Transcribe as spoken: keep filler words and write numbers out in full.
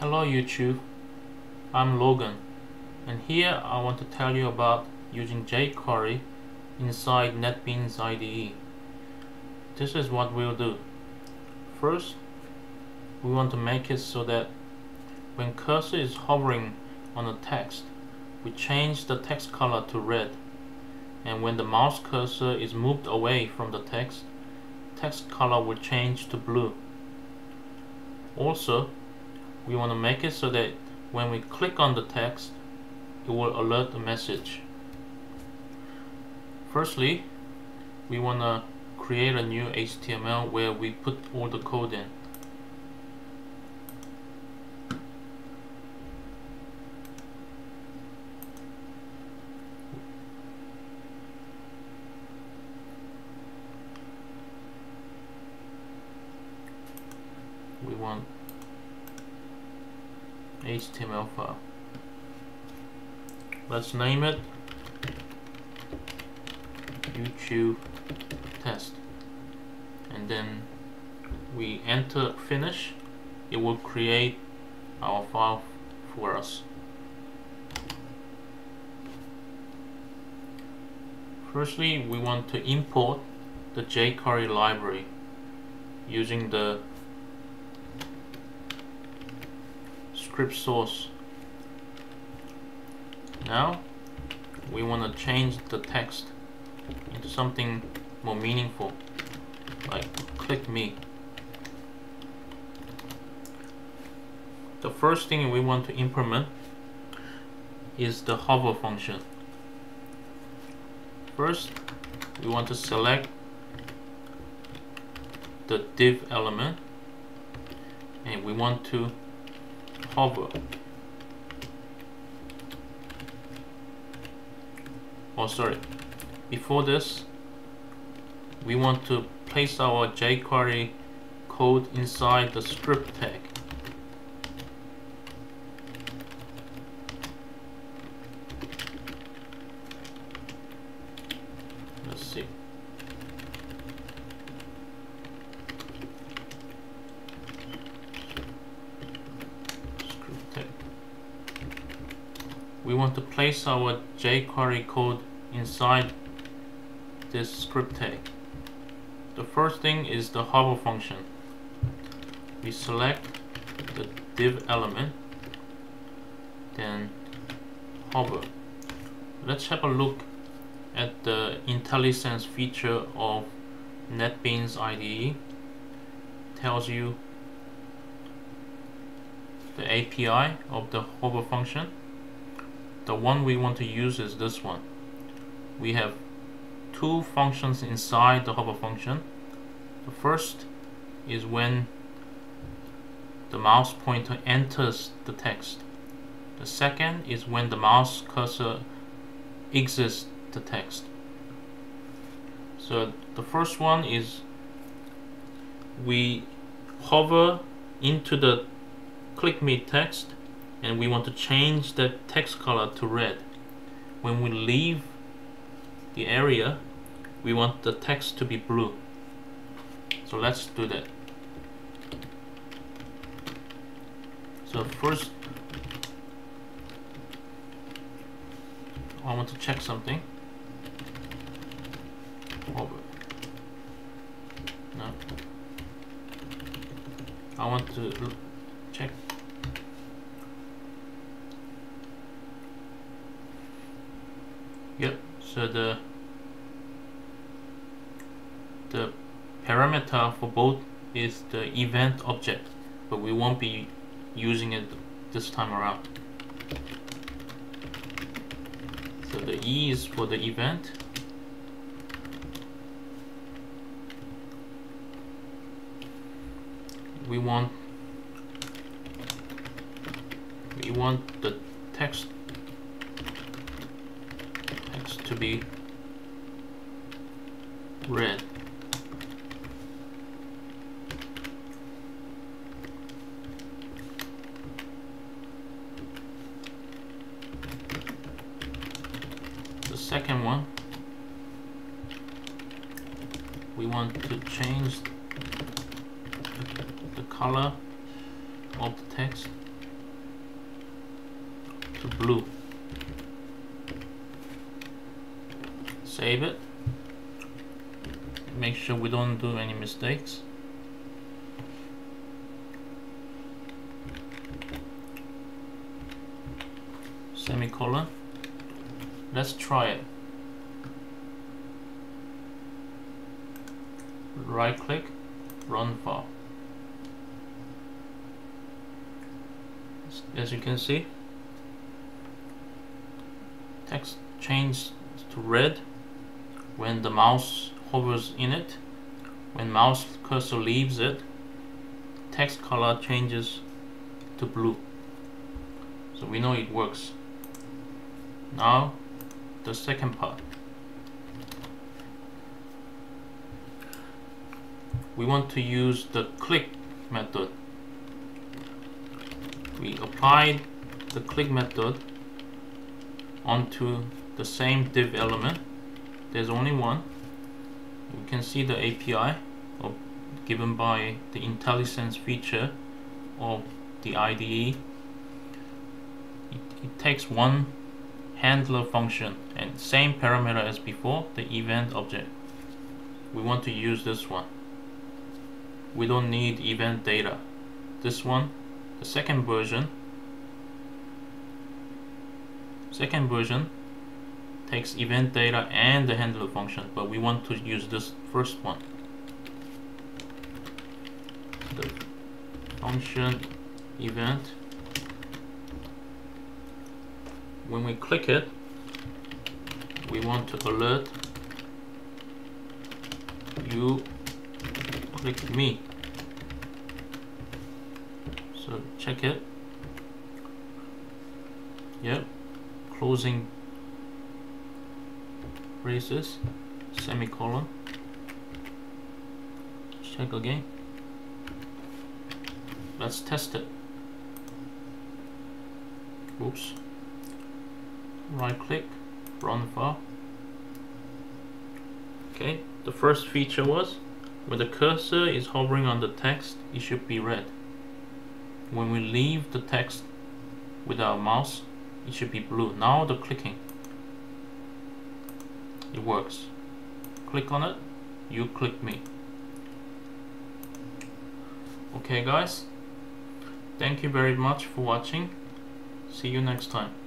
Hello YouTube, I'm Logan, and here I want to tell you about using jQuery inside NetBeans I D E. This is what we'll do. First, we want to make it so that when cursor is hovering on the text, we change the text color to red, and when the mouse cursor is moved away from the text, text color will change to blue. Also, we want to make it so that when we click on the text, it will alert a message. Firstly, we want to create a new H T M L where we put all the code in. We want H T M L file. Let's name it YouTube test, and then we enter finish. It will create our file for us. Firstly, we want to import the jQuery library using the script source. Now we want to change the text into something more meaningful, like click me. The first thing we want to implement is the hover function. First, we want to select the div element and we want to hover oh sorry before this we want to place our jQuery code inside the script tag. Let's see, we want to place our jQuery code inside this script tag. The first thing is the hover function. We select the div element, then hover. Let's have a look at the IntelliSense feature of NetBeans I D E. Tells you the A P I of the hover function. The one we want to use is this one. We have two functions inside the hover function. The first is when the mouse pointer enters the text. The second is when the mouse cursor exits the text. So the first one is we hover into the click me text, and we want to change the text color to red. When we leave the area, we want the text to be blue. So let's do that. So first, I want to check something. Hover. No. I want to check. Yep, so the the parameter for both is the event object, but we won't be using it this time around. So the E is for the event, we want we want the text to be red. The second one, we want to change the color of the text blue. Save it. Make sure we don't do any mistakes. Semicolon. Let's try it. Right click, run file. As you can see, text changes to red when the mouse hovers in it. When mouse cursor leaves it, text color changes to blue. So we know it works. Now the second part. We want to use the click method. We apply the click method onto the same div element. There's only one. You can see the A P I of, given by the IntelliSense feature of the I D E. It, it takes one handler function and same parameter as before, the event object. We want to use this one. We don't need event data. This one, the second version, second version takes event data and the handler function, but we want to use this first one. The function event. When we click it, we want to alert you. Click me. So check it. Yep. Closing braces. Semicolon. Check again. Let's test it. Oops. Right click. Run file. Okay. The first feature was, when the cursor is hovering on the text, it should be red. When we leave the text with our mouse, it should be blue. Now the clicking. It works. Click on it, you click me. Okay guys, thank you very much for watching. See you next time.